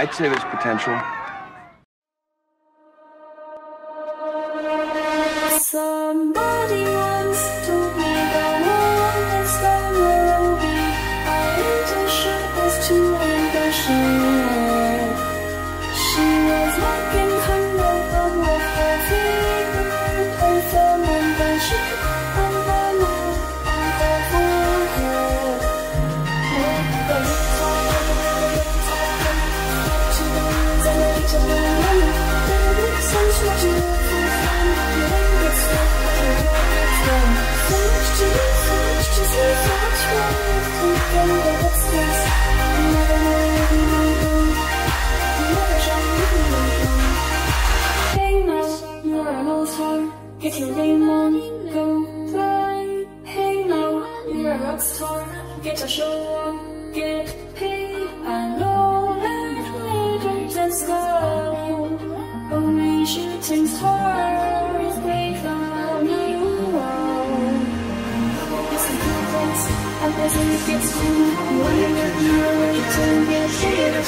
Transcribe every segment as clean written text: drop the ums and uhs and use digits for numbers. I'd say there's potential. Somebody once told me the world is gone rogue. I ain't sure as to when the she was looking kind of on what I feel. I fell in the ship on the moon on the forehead. To the winds and light of the moon, the sun's watching. Hey now, you're an old star, get your game on, go play. Hey now, you're a rock star, get your show on, get paid. I know that later just go, only shooting stars, they found you out. It's a good place, I wasn't gets to, wondering how you turn your shade of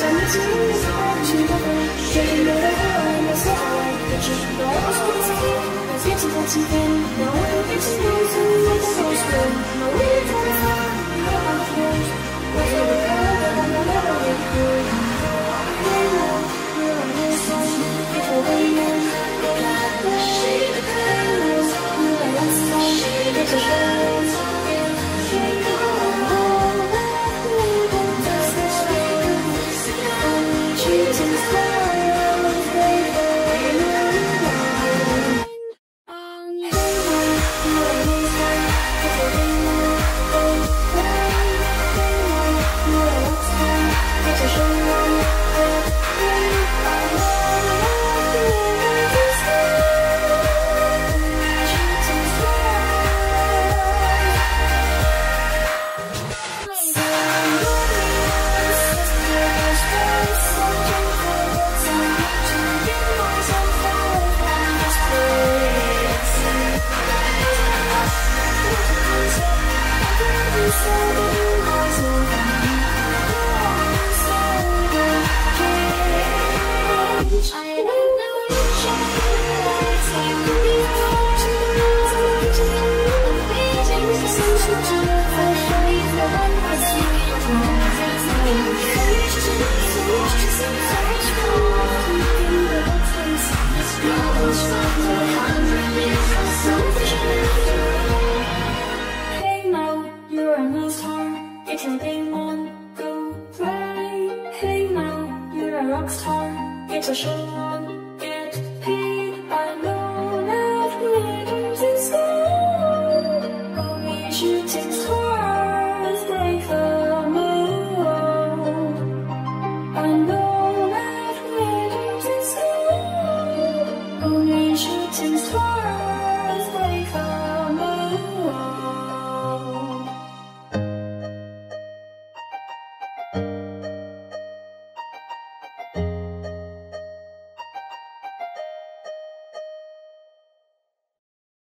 Hey now, you're an old star, get your game on, go play. Hey now, you're a rock star, get your show on.